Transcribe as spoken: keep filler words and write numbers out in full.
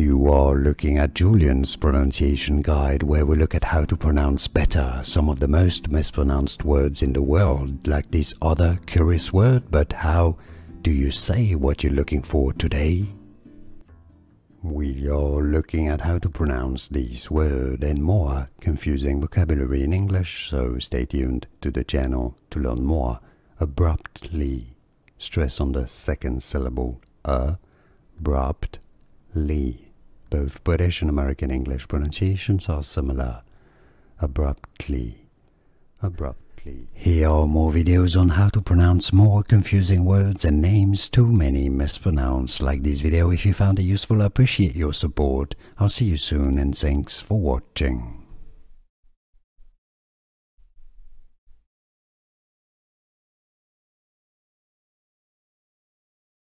You are looking at Julian's pronunciation guide, where we look at how to pronounce better some of the most mispronounced words in the world, like this other curious word, but how do you say what you're looking for today? We are looking at how to pronounce these words and more confusing vocabulary in English, so stay tuned to the channel to learn more. Abruptly. Stress on the second syllable, abruptly. Both British and American English pronunciations are similar. Abruptly. Abruptly. Here are more videos on how to pronounce more confusing words and names too many mispronounced. Like this video if you found it useful. I appreciate your support. I'll see you soon and thanks for watching.